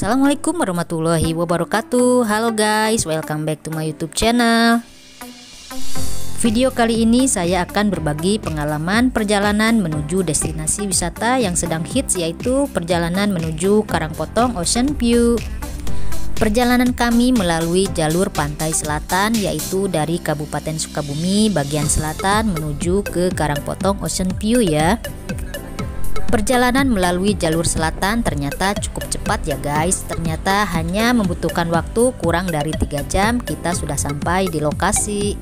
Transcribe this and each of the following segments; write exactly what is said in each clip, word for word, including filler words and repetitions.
Assalamualaikum warahmatullahi wabarakatuh. Halo guys, welcome back to my YouTube channel. Video kali ini saya akan berbagi pengalaman perjalanan menuju destinasi wisata yang sedang hits, yaitu perjalanan menuju Karang Potong Ocean View. Perjalanan kami melalui jalur pantai selatan, yaitu dari Kabupaten Sukabumi bagian selatan menuju ke Karang Potong Ocean View ya. Perjalanan melalui jalur selatan ternyata cukup cepat ya guys. Ternyata hanya membutuhkan waktu kurang dari tiga jam kita sudah sampai di lokasi.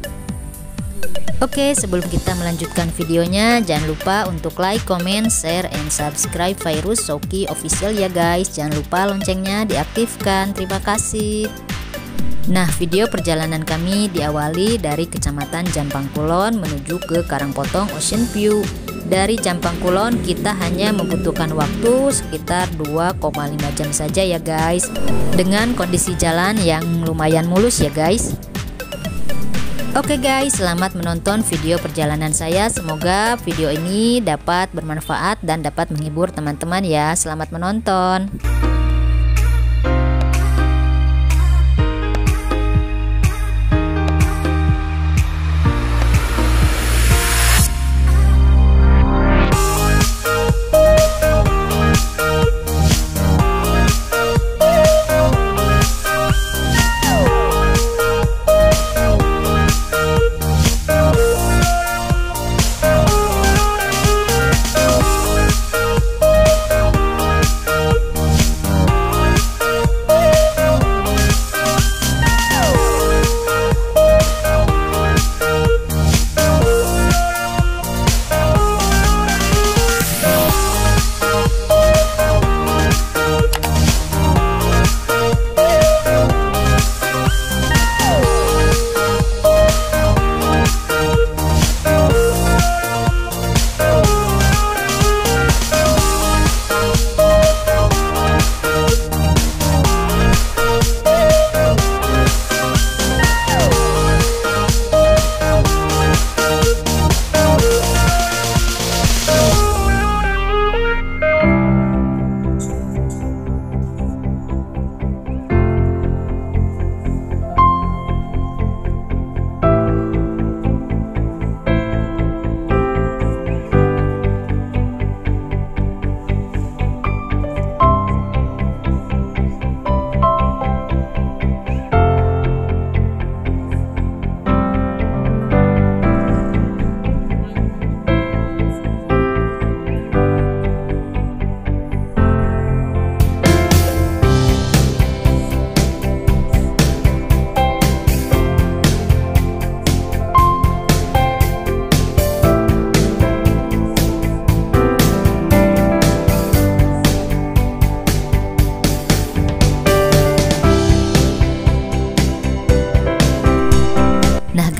Oke, sebelum kita melanjutkan videonya, jangan lupa untuk like, comment, share, and subscribe Fairuz Syauqi Official ya guys. Jangan lupa loncengnya diaktifkan. Terima kasih. Nah, video perjalanan kami diawali dari Kecamatan Jampangkulon menuju ke Karang Potong Ocean View. Dari Jampangkulon kita hanya membutuhkan waktu sekitar dua koma lima jam saja ya guys, dengan kondisi jalan yang lumayan mulus ya guys. Oke guys, selamat menonton video perjalanan saya. Semoga video ini dapat bermanfaat dan dapat menghibur teman-teman ya. Selamat menonton.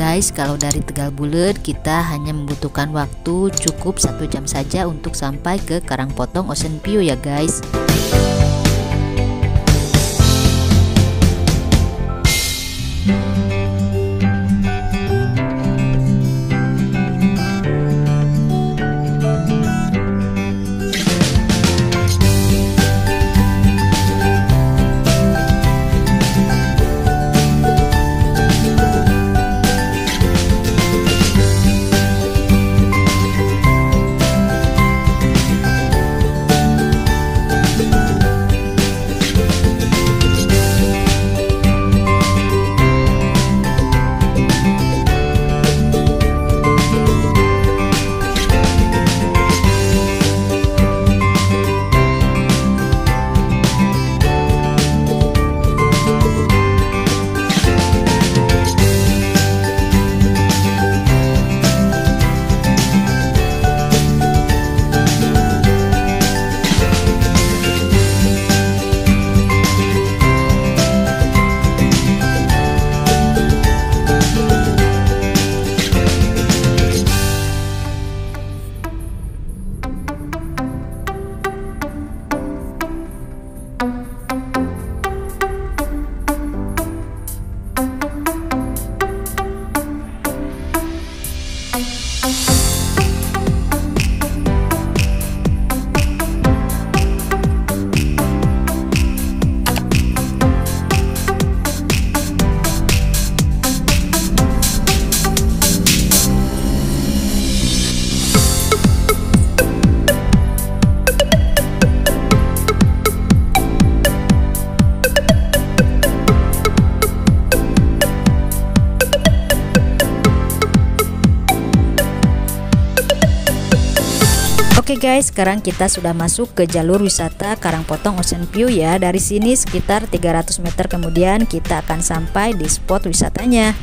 Guys, kalau dari Tegal Buleud kita hanya membutuhkan waktu cukup satu jam saja untuk sampai ke Karang Potong Ocean View ya guys. Oke guys, sekarang kita sudah masuk ke jalur wisata Karang Potong Ocean View ya. Dari sini sekitar tiga ratus meter kemudian kita akan sampai di spot wisatanya.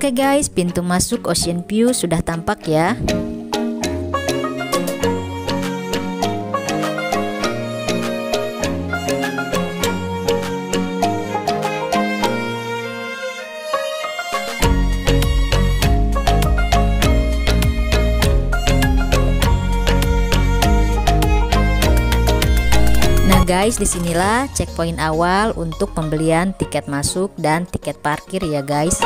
Oke guys, pintu masuk Ocean View sudah tampak ya. Nah guys, disinilah checkpoint awal untuk pembelian tiket masuk dan tiket parkir ya guys.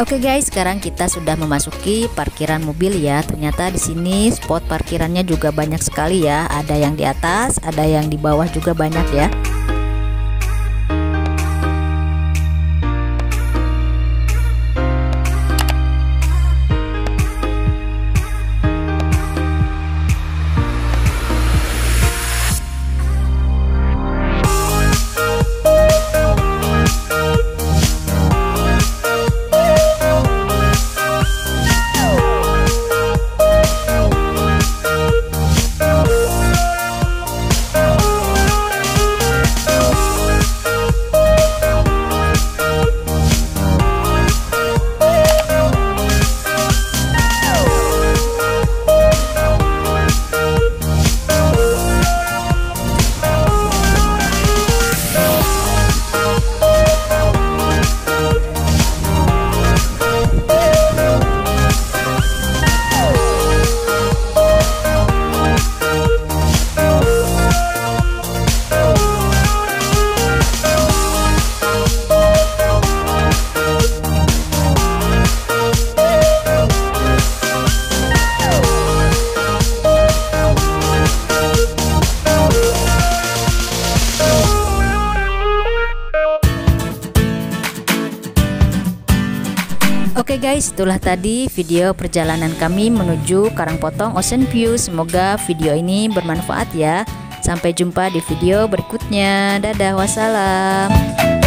Oke guys, sekarang kita sudah memasuki parkiran mobil ya. Ternyata di sini spot parkirannya juga banyak sekali ya. Ada yang di atas, ada yang di bawah juga banyak ya. Oke guys, itulah tadi video perjalanan kami menuju Karang Potong Ocean View. Semoga video ini bermanfaat ya. Sampai jumpa di video berikutnya. Dadah, wassalam.